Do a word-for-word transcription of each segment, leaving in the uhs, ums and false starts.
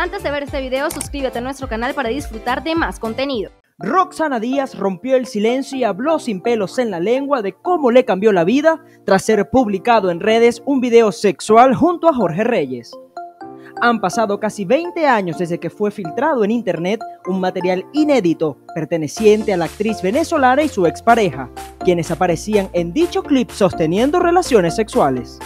Antes de ver este video, suscríbete a nuestro canal para disfrutar de más contenido. Roxana Díaz rompió el silencio y habló sin pelos en la lengua de cómo le cambió la vida tras ser publicado en redes un video sexual junto a Jorge Reyes. Han pasado casi veinte años desde que fue filtrado en internet un material inédito perteneciente a la actriz venezolana y su expareja, quienes aparecían en dicho clip sosteniendo relaciones sexuales.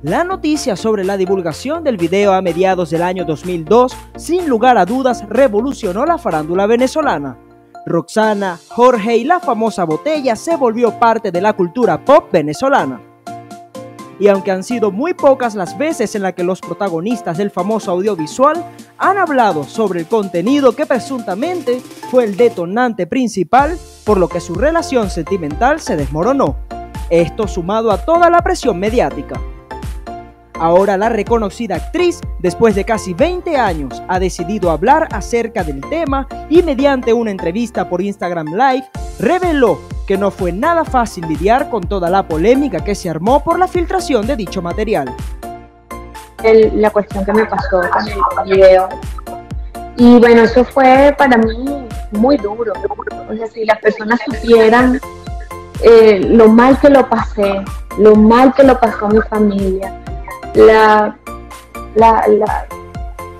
La noticia sobre la divulgación del video a mediados del año dos mil dos, sin lugar a dudas, revolucionó la farándula venezolana. Roxana, Jorge y la famosa botella se volvió parte de la cultura pop venezolana. Y aunque han sido muy pocas las veces en las que los protagonistas del famoso audiovisual han hablado sobre el contenido que presuntamente fue el detonante principal por lo que su relación sentimental se desmoronó, esto sumado a toda la presión mediática. Ahora la reconocida actriz, después de casi veinte años, ha decidido hablar acerca del tema y mediante una entrevista por Instagram Live, reveló que no fue nada fácil lidiar con toda la polémica que se armó por la filtración de dicho material. El, la cuestión que me pasó con el video, y bueno, eso fue para mí muy duro. O sea, si las personas supieran eh, lo mal que lo pasé, lo mal que lo pasó mi familia, La, la, la,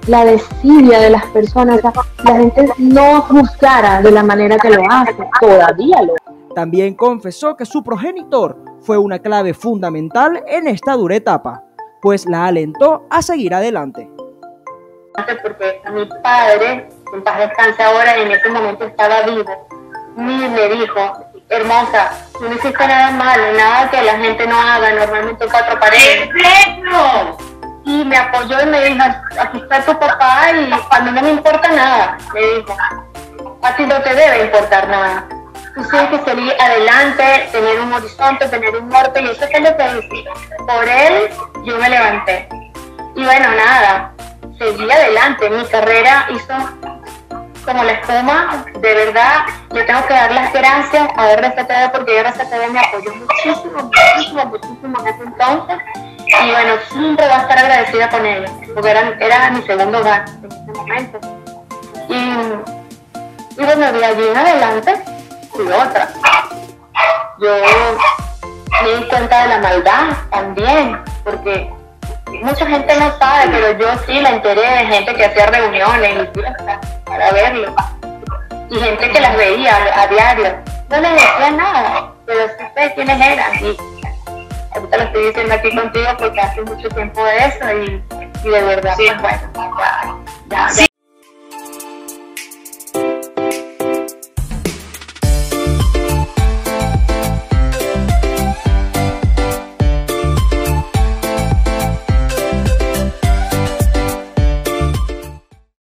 la desidia de las personas, la, la gente no juzgara de la manera que lo hace, todavía lo hace. También confesó que su progenitor fue una clave fundamental en esta dura etapa, pues la alentó a seguir adelante. Porque mi padre, en paz descanse ahora, en ese momento estaba vivo, ni me dijo: hermosa, no hiciste nada malo, nada que la gente no haga, normalmente cuatro paredes. ¡Perfecto! Y me apoyó y me dijo: aquí está tu papá y a mí no me importa nada. Me dijo: a ti no te debe importar nada. Tú tienes que salir adelante, tener un horizonte, tener un norte, y eso es lo que hice. Por él yo me levanté. Y bueno, nada, seguí adelante. Mi carrera hizo como la espuma, de verdad. Yo tengo que dar las gracias a R C T V, porque R C T V me apoyó muchísimo, muchísimo, muchísimo en ese entonces, y bueno, siempre voy a estar agradecida con ellos, porque era, era mi segundo hogar en ese momento. Y, y bueno, de allí en adelante, fui otra. Yo me di cuenta de la maldad también, porque mucha gente no sabe, pero yo sí la enteré de gente que hacía reuniones y fiestas para verlo, y gente que las veía a, a diario. No les decía nada, pero sí sé quiénes eran, y ahorita lo estoy diciendo aquí contigo porque hace mucho tiempo de eso, y, y de verdad, sí. Pues bueno, ya, ya, ya. Sí.